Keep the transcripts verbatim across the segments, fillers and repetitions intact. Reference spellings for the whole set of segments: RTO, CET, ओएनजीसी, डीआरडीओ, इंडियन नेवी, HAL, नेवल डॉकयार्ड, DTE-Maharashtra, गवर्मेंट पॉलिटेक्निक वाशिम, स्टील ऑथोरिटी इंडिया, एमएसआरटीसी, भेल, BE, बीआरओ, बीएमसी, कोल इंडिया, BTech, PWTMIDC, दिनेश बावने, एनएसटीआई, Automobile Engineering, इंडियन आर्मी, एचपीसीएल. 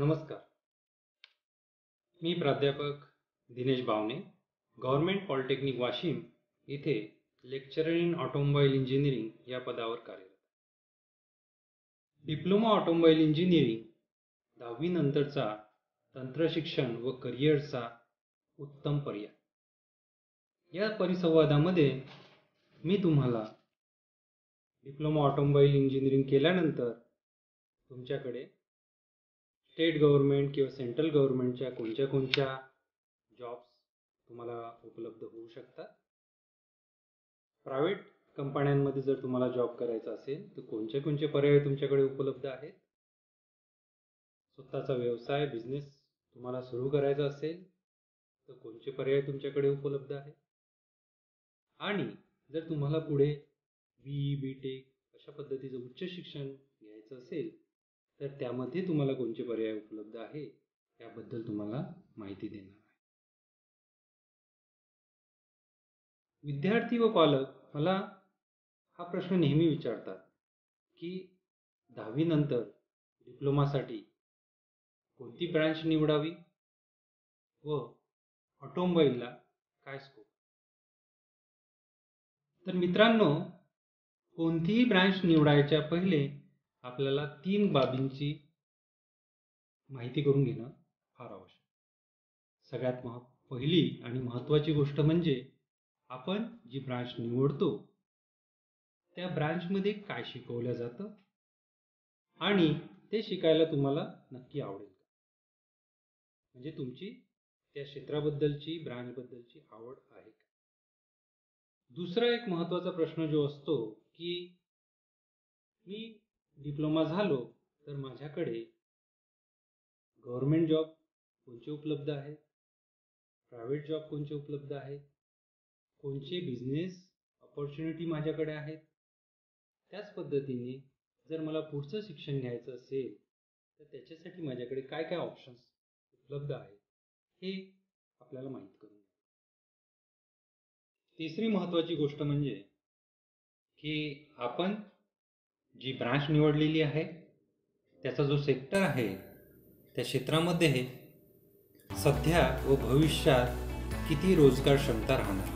नमस्कार. मी प्राध्यापक दिनेश बावने, गवर्मेंट पॉलिटेक्निक वाशिम येथे लेक्चरर इन ऑटोमोबाइल इंजिनिअरिंग या पदावर कार्यरत. डिप्लोमा ऑटोमोबाईल इंजिनिअरिंग दहावी नंतरचा तंत्रशिक्षण व करिअरचा उत्तम पर्याय. या परिसंवादामध्ये मी तुम्हाला डिप्लोमा ऑटोमोबाईल इंजिनिअरिंग केल्यानंतर तुमच्याकडे स्टेट गव्हर्नमेंट किंवा सेंट्रल गव्हर्नमेंटच्या कोणत्या कोणत्या जॉब्स तुम्हाला उपलब्ध होऊ शकतात, प्रायव्हेट कंपन्यांमध्ये जर तुम्हाला जॉब करायचा असेल तर कोणते कोणते पर्याय तुमच्याकडे उपलब्ध आहेत, स्वतःचा व्यवसाय बिझनेस तुम्हाला सुरू करायचा असेल तर कोणते पर्याय तुमच्याकडे उपलब्ध आहेत, आणि जर तुम्हाला पुढे बीई बीटेक अशा पद्धतीचं उच्च शिक्षण घ्यायचं असेल तर त्यामध्ये तुम्हाला कोणते पर्याय उपलब्ध आहे याबद्दल तुम्हाला माहिती देणार आहे. विद्यार्थी व पालक मला हा प्रश्न नेहमी विचारतात की दहावी नंतर डिप्लोमासाठी कोणती ब्रँच निवडावी व ऑटोमोबाईलला काय स्कोप. तर मित्रांनो, कोणतीही ब्रँच निवडायच्या पहिले आपल्याला तीन बाबींची माहिती करून घेणं फार आवश्यक. सगळ्यात महा पहिली आणि महत्त्वाची गोष्ट म्हणजे आपण जी ब्रांच निवडतो त्या ब्रांचमध्ये काय शिकवलं जातं आणि ते शिकायला तुम्हाला नक्की आवडेल का, म्हणजे तुमची त्या क्षेत्राबद्दलची ब्रांचबद्दलची आवड आहे का. दुसरा एक महत्त्वाचा प्रश्न जो असतो की मी डिप्लोमा झालो तर माझ्याकडे गव्हर्मेंट जॉब कोणते उपलब्ध आहेत, प्रायव्हेट जॉब कोणते उपलब्ध आहेत, कोणते बिझनेस अपॉर्च्युनिटी माझ्याकडे आहेत. त्याच पद्धतीने जर मला पुढचं शिक्षण घ्यायचं असेल तर त्याच्यासाठी माझ्याकडे काय काय ऑप्शन्स उपलब्ध आहेत हे आपल्याला माहीत करून घ्या. तिसरी महत्त्वाची गोष्ट म्हणजे की आपण जी ब्रांच निवडलेली आहे त्याचा जो सेक्टर आहे त्या क्षेत्रामध्ये सध्या व भविष्यात किती रोजगार क्षमता राहणार.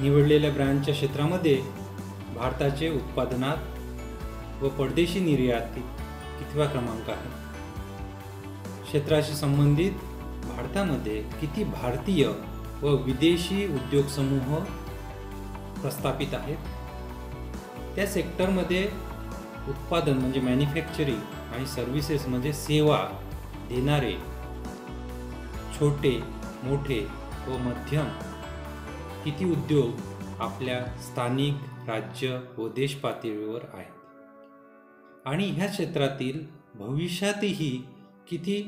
निवडलेल्या ब्रांचच्या क्षेत्रामध्ये भारताचे उत्पादनात व परदेशी निर्यातीत कितवा क्रमांक आहे, क्षेत्राशी संबंधित भारतामध्ये किती भारतीय व विदेशी उद्योग समूह प्रस्थापित आहेत, त्या सेक्टरमध्ये उत्पादन म्हणजे मॅन्युफॅक्चरिंग आणि सर्व्हिसेस म्हणजे सेवा देणारे छोटे मोठे व मध्यम किती उद्योग आपल्या स्थानिक राज्य व देश पातळीवर आहेत, आणि ह्या क्षेत्रातील भविष्यातही किती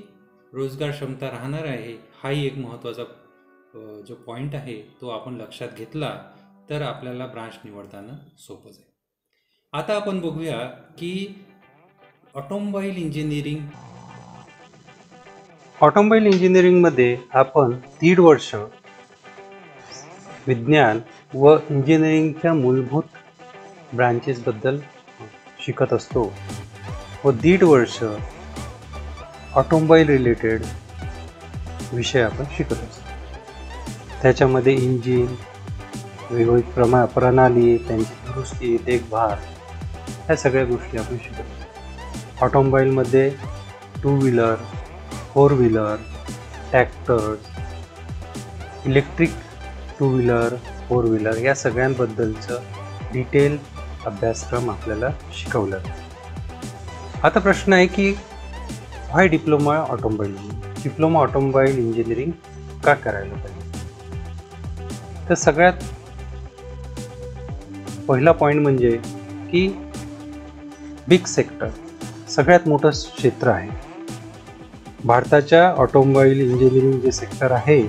रोजगार क्षमता राहणार आहे हाही एक महत्त्वाचा जो पॉईंट आहे तो आपण लक्षात घेतला तर आपल्याला ब्रांच निवडताना सोपं जाईल. आता आपण बघूया की ऑटोमोबाईल इंजिनिअरिंग ऑटोमोबाईल इंजिनिअरिंगमध्ये आपण दीड वर्ष विज्ञान व इंजिनिअरिंगच्या मूलभूत ब्रांचेसबद्दल शिकत असतो व दीड वर्ष ऑटोमोबाईल रिलेटेड विषय आपण शिकत असतो. त्याच्यामध्ये इंजिन, विविध प्रमा प्रणाली, त्यांची दुरुस्ती, देखभाल, ह्या सगळ्या गोष्टी आपण शिकतो. ऑटोमोबाईलमध्ये two wheeler, four wheeler, tractors, electric two wheeler, four wheeler या सगळ्यांबद्दलचं डिटेल अभ्यासक्रम आपल्याला शिकवला. आता प्रश्न आहे की why diploma automobile diploma automobile engineering का करायला पाहिजे. तर सगळ्यात पहिला पॉईंट म्हणजे की बिग सेक्टर, सगळ्यात मोठं क्षेत्र आहे भारताच्या ऑटोमोबाईल इंजिनिअरिंग जे सेक्टर आहे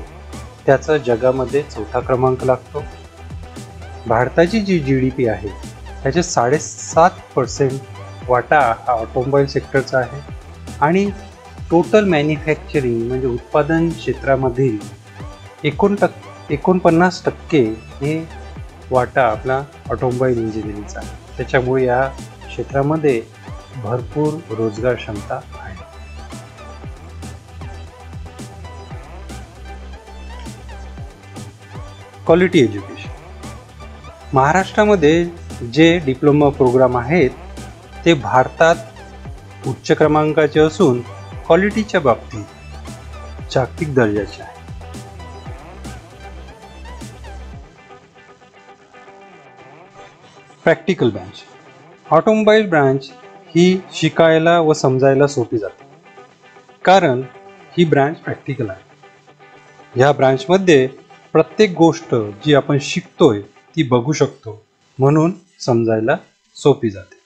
त्याचा जगामध्ये चौथा क्रमांक लागतो. भारताची जी जी डी पी आहे त्याचे साडेसात पर्सेंट वाटा हा ऑटोमोबाईल सेक्टरचा आहे, आणि टोटल मॅन्युफॅक्चरिंग म्हणजे उत्पादन क्षेत्रामधील एकोण टक् एकोणपन्नास टक्के हे वाटा आपला ऑटोमोबाईल इंजिनिअरिंगचा. त्याच्यामुळे या क्षेत्रामध्ये भरपूर रोजगार क्षमता आहे. Quality education. महाराष्ट्रामध्ये जे डिप्लोमा प्रोग्राम आहेत ते भारतात उच्च क्रमांकाचे असून क्वालिटीच्या बाबतीत जागतिक दर्जाचे आहे। Practical branch. ऑटोमोबाइल ब्रांच ही शिकायला व समजायला सोपी जाते कारण ही ब्रांच प्रॅक्टिकल आहे। या ब्रांचमध्ये प्रत्येक गोष्ट जी आपण शिकतोय ती बघू शकतो म्हणून समजायला सोपी जाते।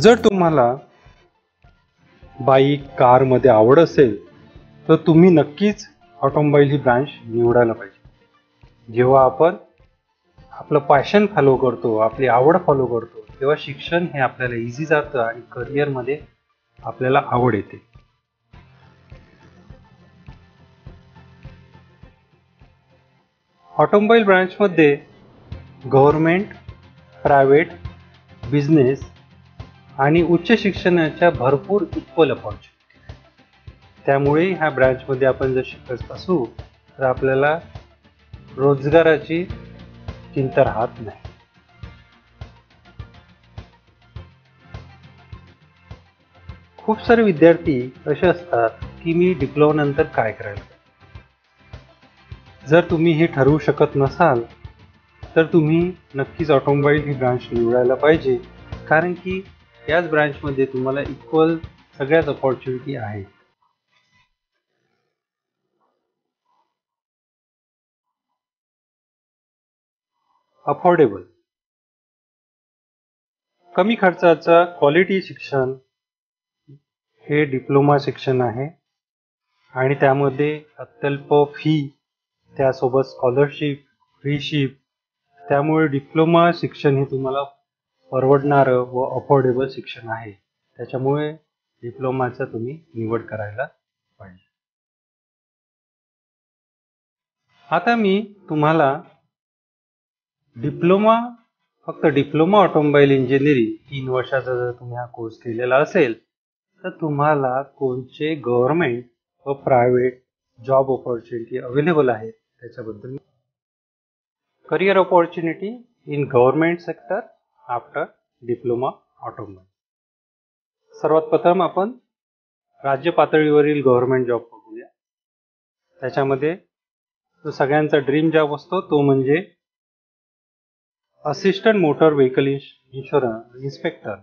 जर तुम्हाला बाईक कारमध्ये आवड असेल तर तुम्ही नक्कीच ऑटोमोबाईल ही ब्रांच निवडायला पाहिजे। जेव्हा आपण आपलं पॅशन फॉलो करतो, आपली आवड फॉलो करतो, तेव्हा शिक्षण हे आपल्याला इझी जातं आणि करिअरमध्ये आपल्याला आवड येते। ऑटोमोबाईल ब्रांचमध्ये गव्हर्मेंट, प्रायव्हेट, बिझनेस आणि उच्च शिक्षणाच्या भरपूर इक्वल अपॉर्च्युनिटी, त्यामुळे ह्या ब्रांचमध्ये आपण जर शिकत असू तर आपल्याला रोजगाराची चिंता राहत नाही। खूप सारे विद्यार्थी असे असतात की मी डिप्लोमा नंतर काय करायला। जर तुम्ही हे ठरवू शकत नसाल तर तुम्ही नक्कीच ऑटोमोबाईल ही ब्रांच निवडायला पाहिजे कारण की याच ब्रांचमध्ये तुम्हाला इक्वल सगळ्याच अपॉर्च्युनिटी आहे। अफोर्डेबल, कमी खर्चाचा क्वालिटी शिक्षण हे डिप्लोमा शिक्षण आहे आणि त्यामध्ये अत्यल्प फी, त्यासोबत स्कॉलरशिप, फ्रीशिप, त्यामुळे डिप्लोमा शिक्षण हे तुम्हाला परवडणारं व अफोर्डेबल शिक्षण आहे। त्याच्यामुळे डिप्लोमाचा तुम्ही निवड करायला पाहिजे। आता मी तुम्हाला डिप्लोमा, फक्त डिप्लोमा ऑटोमोबाईल इंजिनिअरिंग तीन वर्षाचा जर तुम्ही हा कोर्स केलेला असेल तर तुम्हाला कोणते गव्हर्मेंट व प्रायव्हेट जॉब ऑपॉर्च्युनिटी अवेलेबल आहेत त्याच्याबद्दल। Career opportunity in government sector after diploma automobile. सर्वात प्रथम आपण राज्य पातळीवरील गव्हर्मेंट जॉब बघूया। त्याच्यामध्ये जो सगळ्यांचा ड्रीम जॉब असतो तो म्हणजे assistant motor vehicle insurance inspector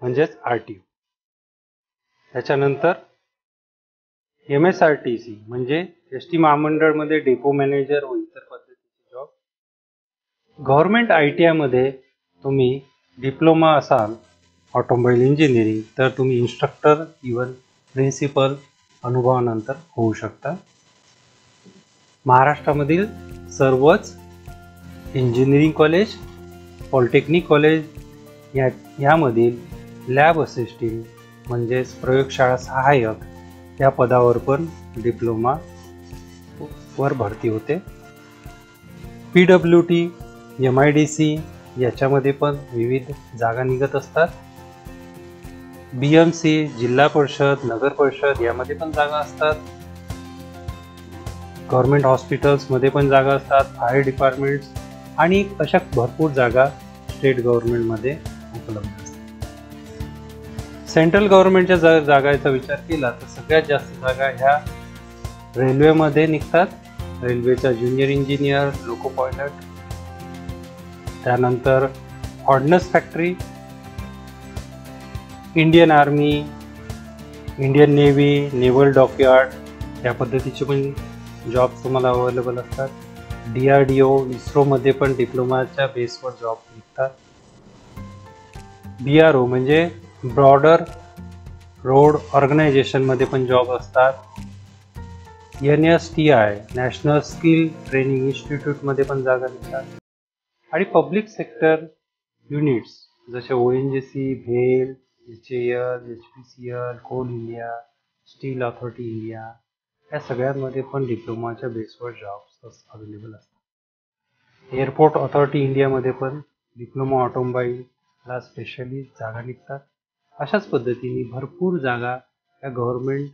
म्हणजेच आर टी ओ। त्याच्यानंतर M S R T C म्हणजे एस टी महामंडळमध्ये डेपो मॅनेजर व इतर पद्धतीचे जॉब। गव्हर्मेंट आय टी आयमध्ये तुम्ही डिप्लोमा असाल ऑटोमोबाईल इंजिनिअरिंग तर तुम्ही इन्स्ट्रक्टर इवन प्रिन्सिपल अनुभवानंतर होऊ शकता। महाराष्ट्रामधील सर्वच इंजिनिअरिंग कॉलेज, पॉलिटेक्निक कॉलेज या यामधील लॅब असिस्टंट म्हणजेच प्रयोगशाळा सहाय्यक या पदावर पण डिप्लोमा वर भरती होते। P W T M I D C याच्यामध्ये पण विविध जागा निघत असतात। बी एम सी जिल्हा परिषद, नगर परिषद यामध्ये पण जागा असतात। गव्हर्मेंट हॉस्पिटल्समध्ये पण जागा असतात, फायर डिपार्टमेंट्स आणि अशा भरपूर जागा स्टेट गव्हर्नमेंटमध्ये उपलब्ध असतात। सेंट्रल गव्हर्नमेंटच्या जर जागाचा विचार केला तर सगळ्यात जास्त जागा ह्या रेल्वेमध्ये निघतात। रेल्वेचा ज्युनियर इंजिनियर, लोको पायलट, त्यानंतर ordnance factory, इंडियन आर्मी, इंडियन नेवी, नेवल डॉकयार्ड या पद्धतीचे पण जॉब्स तुम्हाला अवेलेबल असतात। डी आर डी ओ, इसरोमध्ये पण डिप्लोमाच्या बेसवर जॉब निघतात। बी आर ओ म्हणजे ब्रॉडर रोड ऑर्गनायझेशनमध्ये पण जॉब असतात। N S T I national skill training इन्स्टिट्यूटमध्ये पण जागा निघतात। आणि पब्लिक सेक्टर युनिट्स जसे ओ एन जी सी, भेल, H A L, H P C L, कोल इंडिया, स्टील ऑथोरिटी इंडिया या सगळ्यांमध्ये पण डिप्लोमाच्या बेसवर जॉब्स अवेलेबल असतात। एयरपोर्ट ऑथॉरिटी इंडियामध्ये पण डिप्लोमा ऑटोमोबाईलला स्पेशली जागा निघतात अशाच पद्धतीने भरपूर जागा या गव्हर्मेंट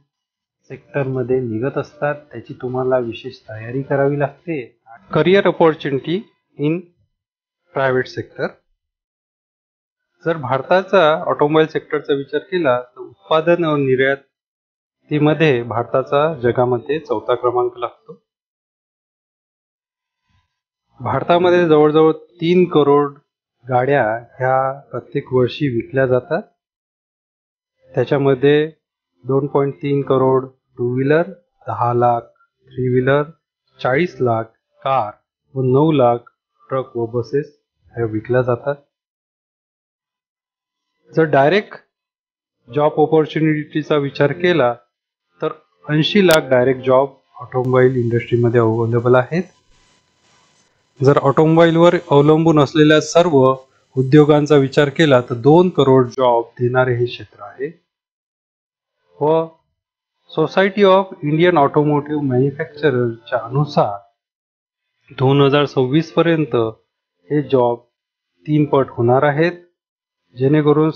सेक्टरमध्ये निघत असतात. त्याची तुम्हाला विशेष तयारी करावी लागते. Career opportunity in private sector. जर भारताचा ऑटोमोबाईल सेक्टरचा विचार केला तर उत्पादन व निर्यातीमध्ये भारताचा जगामध्ये चौथा क्रमांक लागतो. भारतामध्ये जवळजवळ तीन करोड गाड्या ह्या प्रत्येक वर्षी विकल्या जातात. त्याच्यामध्ये दोन पॉईंट तीन करोड टू व्हीलर, दहा लाख थ्री व्हीलर, चाळीस लाख कार व नऊ लाख ट्रक व बसेस ह्या विकल्या जातात. जर डायरेक्ट जॉब ऑपॉर्च्युनिटीचा विचार केला तर ऐंशी लाख डायरेक्ट जॉब ऑटोमोबाईल इंडस्ट्रीमध्ये अवेलेबल आहेत. जर ऑटोमोबाईलवर अवलंबून असलेल्या सर्व उद्योगांचा विचार केला तर दोन करोड जॉब देणारे हे क्षेत्र आहे. व सोसायटी ऑफ इंडियन ऑटोमोटिव्ह मॅन्युफॅक्चररच्या अनुसार दोन हजार सव्वीस पर्यंत हे जॉब तीन पट होणार आहेत, जेणेकरून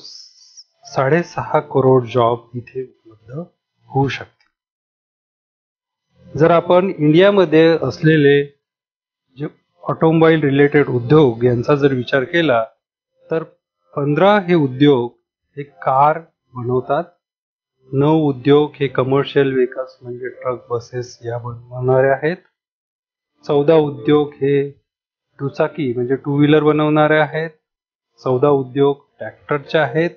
साडेसहा करोड जॉब इथे उपलब्ध होऊ शकते. जर आपण इंडियामध्ये असलेले जे ऑटोमोबाईल रिलेटेड उद्योग यांचा जर विचार केला तर पंधरा हे उद्योग हे कार बनवतात, नऊ उद्योग हे कमर्शियल व्हेकल्स म्हणजे ट्रक बसेस या बनवणारे आहेत, चौदा उद्योग हे दुचाकी म्हणजे टू व्हीलर बनवणारे आहेत, चौदा उद्योग ट्रॅक्टरचे आहेत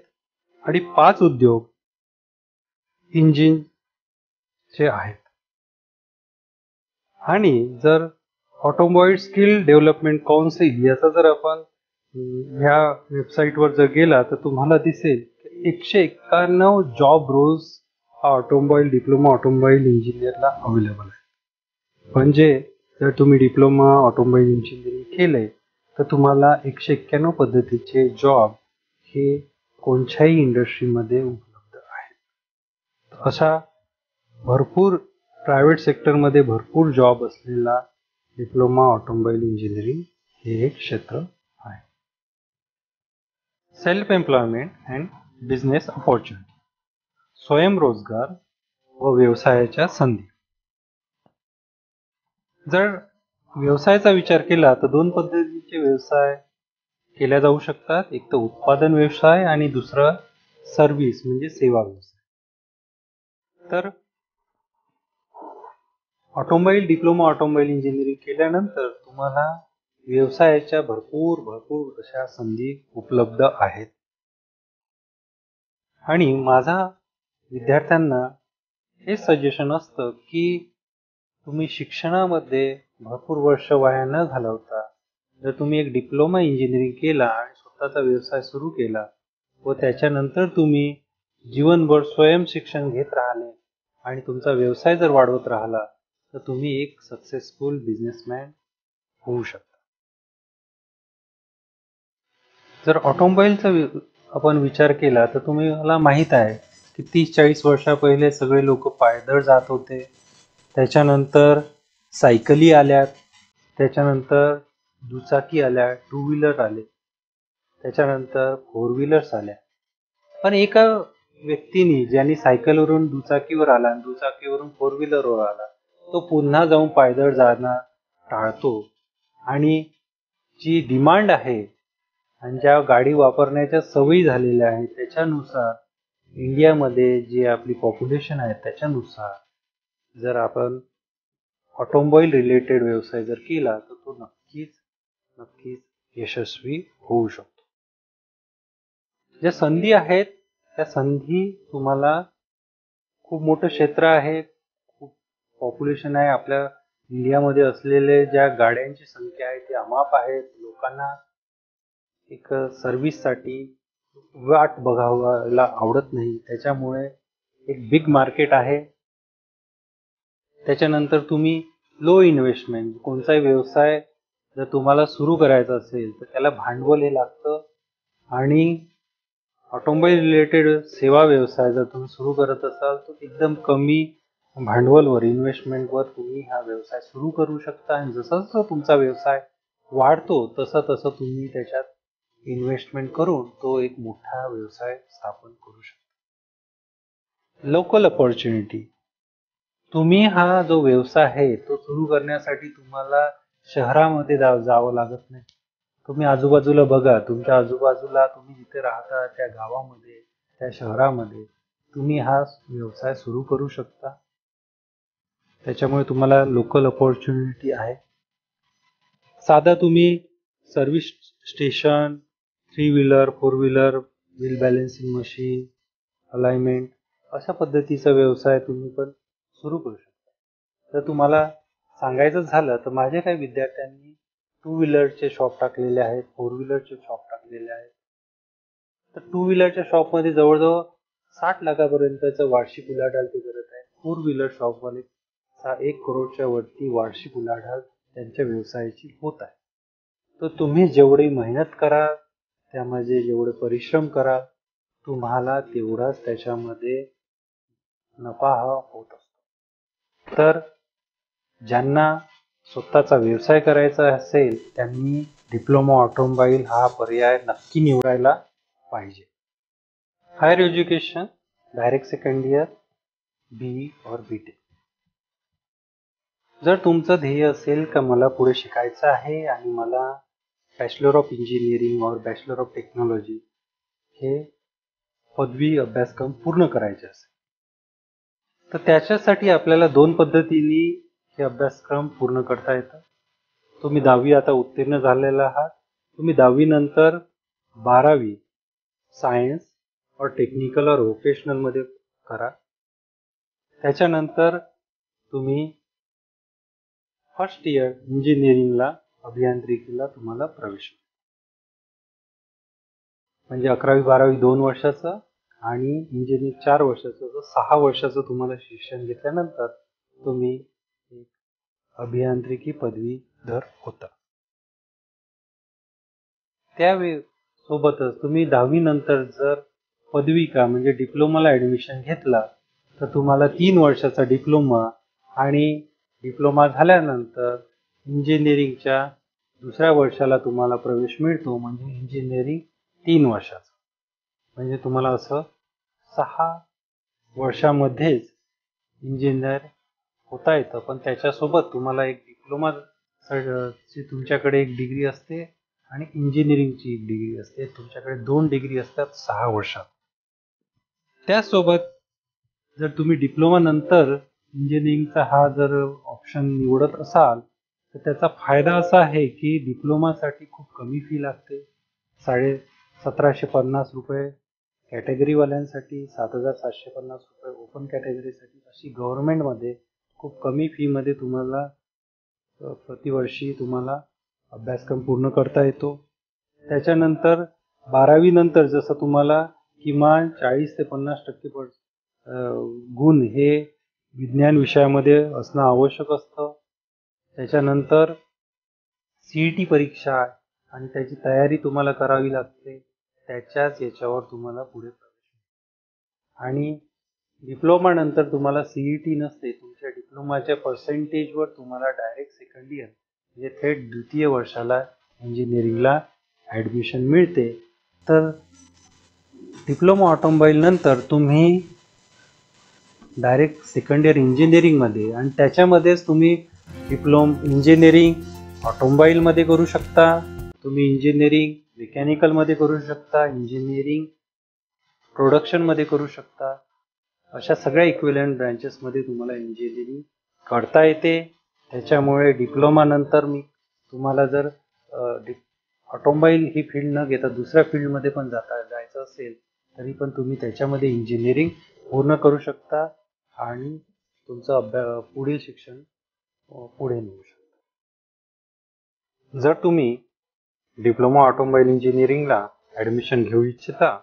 आणि पाच उद्योग इंजिनचे आहेत. आणि जर ऑटोमोबाईल स्किल डेव्हलपमेंट काउन्सिल याचा जर आपण ह्या वेबसाईटवर जर गेला तर तुम्हाला दिसेल एकशे एक्क्याण्णव जॉब रोज हा ऑटोमोबाईल डिप्लोमा ऑटोमोबाईल इंजिनियरला अवेलेबल आहे. म्हणजे जर तुम्ही डिप्लोमा ऑटोमोबाईल इंजिनिअरिंग केले तर तुम्हाला एकशे एक्क्याण्णव पद्धतीचे जॉब हे कोणत्याही इंडस्ट्रीमध्ये उपलब्ध आहेत. अशा भरपूर प्रायव्हेट सेक्टरमध्ये भरपूर जॉब असलेला डिप्लोमा ऑटोमोबाईल इंजिनिअरिंग हे एक क्षेत्र आहे. Self employment and business opportunity. स्वयंरोजगार व व्यवसायाच्या संधी. जर व्यवसायाचा विचार केला तर दोन पद्धतीचे व्यवसाय केल्या जाऊ शकतात. एक तर उत्पादन व्यवसाय आणि दुसरा सर्व्हिस म्हणजे सेवा व्यवसाय. तर ऑटोमोबाईल डिप्लोमा ऑटोमोबाईल इंजिनिअरिंग केल्यानंतर तुम्हाला व्यवसायाच्या भरपूर भरपूर अशा संधी उपलब्ध आहेत. आणि माझा विद्यार्थ्यांना हे सजेशन असतं की तुम्ही शिक्षणामध्ये भरपूर वर्ष वाया न घालवता जर तुम्ही एक डिप्लोमा इंजिनिअरिंग केला आणि स्वतःचा व्यवसाय सुरू केला व त्याच्यानंतर तुम्ही जीवनभर स्वयं शिक्षण घेत राहिले आणि तुमचा व्यवसाय जर वाढवत राहिला तर तुम्ही एक सक्सेसफुल बिझनेसमॅन होऊ शकता. जर ऑटोमोबाईलचा आपण विचार केला तर तुम्हाला माहीत आहे की तीस चाळीस वर्षा पहिले सगळे लोक पायदळ जात होते, त्याच्यानंतर सायकली आल्यात, त्याच्यानंतर दुचाकी आल्या, टू व्हीलर आले, त्याच्यानंतर फोर व्हीलर्स आल्या. पण एका व्यक्तीने ज्यांनी सायकलवरून दुचाकीवर आला आणि दुचाकीवरून फोर व्हीलरवर आला तो पुन्हा जाऊन पायदळ जाणं टाळतो आणि जी डिमांड आहे आणि ज्या गाडी वापरण्याच्या सवयी झालेल्या आहेत त्याच्यानुसार इंडियामध्ये जी आपली पॉप्युलेशन आहे त्याच्यानुसार जर आपण ऑटोमोबाईल रिलेटेड व्यवसाय जर केला तर तो नक्कीच नक्कीच यशस्वी होऊ शकतो. ज्या संधी आहेत त्या संधी तुम्हाला खूप मोठं क्षेत्र आहे, खूप पॉप्युलेशन आहे, आपल्या इंडियामध्ये असलेले ज्या गाड्यांची संख्या आहे ती अमाप आहेत. लोकांना एक सर्व्हिससाठी वाट बघायला आवडत नाही, त्याच्यामुळे एक बिग मार्केट आहे. त्याच्यानंतर तुम्ही लो इन्व्हेस्टमेंट कोणताही व्यवसाय जर तुम्हाला सुरू करायचा असेल तर त्याला भांडवल हे लागतं. आणि ऑटोमोबाईल रिलेटेड सेवा व्यवसाय जर तुम्ही सुरू करत असाल तर एकदम कमी भांडवलवर इन्व्हेस्टमेंटवर तुम्ही हा व्यवसाय सुरू करू शकता. आणि जसा जसा तुमचा व्यवसाय वाढतो तसा तसा तुम्ही त्याच्यात इन्व्हेस्टमेंट करून तो एक मोठा व्यवसाय स्थापन करू शकता। लोकल अपॉर्च्युनिटी, तुम्ही हा जो व्यवसाय आहे तो सुरू करण्यासाठी तुम्हाला शहरामध्ये जावं लागत नाही। तुम्ही आजूबाजूला बघा, तुमच्या आजूबाजूला तुम्ही जिथे राहता त्या गावामध्ये त्या शहरामध्ये तुम्ही हा व्यवसाय सुरू करू शकता, त्याच्यामुळे तुम्हाला लोकल अपॉर्च्युनिटी आहे। साधा तुम्ही service station, three wheeler, four wheeler, wheel balancing machine, alignment अशा पद्धतीचा व्यवसाय तुम्ही पण सुरू करू शकता। तर तुम्हाला सांगायचं झालं तर माझे काही विद्यार्थ्यांनी टू व्हीलरचे शॉप टाकलेले आहेत, फोर व्हीलरचे शॉप टाकलेले आहेत। तर टू व्हीलरच्या शॉपमध्ये जवळजवळ साठ लाखापर्यंतचं वार्षिक उलाढाल ते करत आहेत, फोर व्हीलर शॉपवाले एक करोडच्या वरती वार्षिक उलाढाल त्यांच्या व्यवसायाची होत आहे। तर तुम्ही जेवढी मेहनत करा, त्यामध्ये जेवढे परिश्रम करा, तुम्हाला तेवढाच त्याच्यामध्ये नफा हा होत असतो। तर ज्यांना स्वतःचा व्यवसाय करायचा असेल त्यांनी डिप्लोमा ऑटोमोबाईल हा पर्याय नक्की निवडायला पाहिजे। Higher education, direct second year, B और बीटेक। जर तुमचं ध्येय असेल का मला पुढे शिकायचं आहे आणि मला बॅचलर ऑफ इंजिनिअरिंग और बॅचलर ऑफ टेक्नॉलॉजी हे पदवी अभ्यासक्रम पूर्ण करायचे असेल तर त्याच्यासाठी आपल्याला दोन पद्धतीने हे अभ्यासक्रम पूर्ण करता येतं। तुम्ही दहावी आता उत्तीर्ण झालेला आहात, तुम्ही दहावीनंतर बारावी सायन्स और टेक्निकल और व्होकेशनलमध्ये करा। त्याच्यानंतर तुम्ही फर्स्ट इयर इंजिनिअरिंगला अभियांत्रिकीला तुम्हाला प्रवेश, म्हणजे अकरावी बारावी दोन वर्षाचं आणि इंजिनिअरिंग चार वर्षाचं, सहा वर्षाचं तुम्हाला शिक्षण घेतल्यानंतर तुम्ही एक अभियांत्रिकी पदवीधर होता। त्यावेळी सोबतच तुम्ही दहावी नंतर जर पदविका म्हणजे डिप्लोमाला ऍडमिशन घेतला तर तुम्हाला तीन वर्षाचा डिप्लोमा आणि डिप्लोमा झाल्यानंतर इंजिनिअरिंगच्या दुसऱ्या वर्षाला तुम्हाला प्रवेश मिळतो, म्हणजे इंजिनिअरिंग तीन वर्षाचा, म्हणजे तुम्हाला असं सहा वर्षामध्येच इंजिनियर होता येतं। पण त्याच्यासोबत तुम्हाला एक डिप्लोमा ची तुमच्याकडे एक डिग्री असते आणि इंजिनिअरिंगची एक डिग्री असते, तुमच्याकडे दोन डिग्री असतात सहा वर्षात। त्यासोबत जर तुम्ही डिप्लोमा नंतर इंजिनिअरिंगचा हा जर ऑप्शन निवडत असाल तर त्याचा फायदा असा आहे की डिप्लोमासाठी खूप कमी फी लागते, साडे सतराशे पन्नास रुपये कॅटेगरीवाल्यांसाठी, सात हजार सातशे पन्नास रुपये ओपन कॅटेगरीसाठी, अशी गव्हर्नमेंटमध्ये खूप कमी फीमध्ये तुम्हाला प्रतिवर्षी तुम्हाला अभ्यासक्रम पूर्ण करता येतो। त्याच्यानंतर बारावीनंतर जसं तुम्हाला किमान चाळीस ते पन्नास टक्के गुण हे विज्ञान विषयामध्ये असणं आवश्यक असतं। त्याच्यानंतर सीईटी परीक्षा आणि त्याची तयारी तुम्हाला करावी लागते, त्याच्याच याच्यावर तुम्हाला पुढे प्रवेश। आणि डिप्लोमानंतर तुम्हाला सीईटी नसते, तुमच्या डिप्लोमाच्या पर्सेंटेजवर तुम्हाला डायरेक्ट सेकंड इयर म्हणजे थेट द्वितीय वर्षाला इंजिनिअरिंगला ॲडमिशन मिळते। तर डिप्लोमा ऑटोमोबाईल नंतर तुम्ही डायरेक्ट सेकंड इयर इंजिनिअरिंगमध्ये आणि त्याच्यामध्येच तुम्ही डिप्लोम इंजिनिअरिंग ऑटोमोबाईलमध्ये करू शकता, तुम्ही इंजिनिअरिंग मेकॅनिकलमध्ये करू शकता, इंजिनिअरिंग प्रोडक्शनमध्ये करू शकता, अशा सगळ्या इक्विव्हॅलंट ब्रँचेसमध्ये तुम्हाला इंजिनिअरिंग करता येते। त्याच्यामुळे डिप्लोमानंतर मी तुम्हाला जर ऑटोमोबाईल ही फील्ड न घेता दुसऱ्या फील्डमध्ये पण जाता जायचं असेल तरी पण तुम्ही त्याच्यामध्ये इंजिनिअरिंग पूर्ण करू शकता आणि तुमचं अभ्यास पुढील शिक्षण पुढे नेऊ शकता। जर तुम्ही डिप्लोमा ऑटोमोबाईल इंजिनिअरिंगला ॲडमिशन घेऊ इच्छिता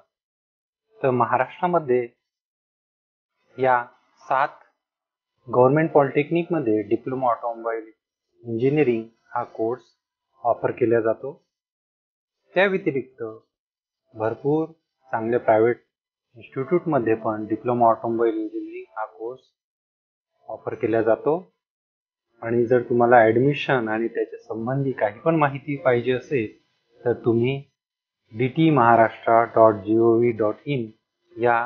तर महाराष्ट्रामध्ये या सात गव्हर्मेंट पॉलिटेक्निकमध्ये डिप्लोमा ऑटोमोबाईल इंजिनिअरिंग हा कोर्स ऑफर केला जातो। त्या व्यतिरिक्त भरपूर चांगले प्रायव्हेट इन्स्टिट्यूटमध्ये पण डिप्लोमा ऑटोमोबाईल इंजिनिअरिंग हा कोर्स ऑफर केला जातो। आणि जर तुम्हाला ॲडमिशन आणि त्याच्या संबंधी काही पण माहिती पाहिजे असेल तर तुम्ही D T Maharashtra dot G O V dot in या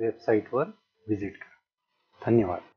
वेबसाईटवर व्हिजिट करा. धन्यवाद.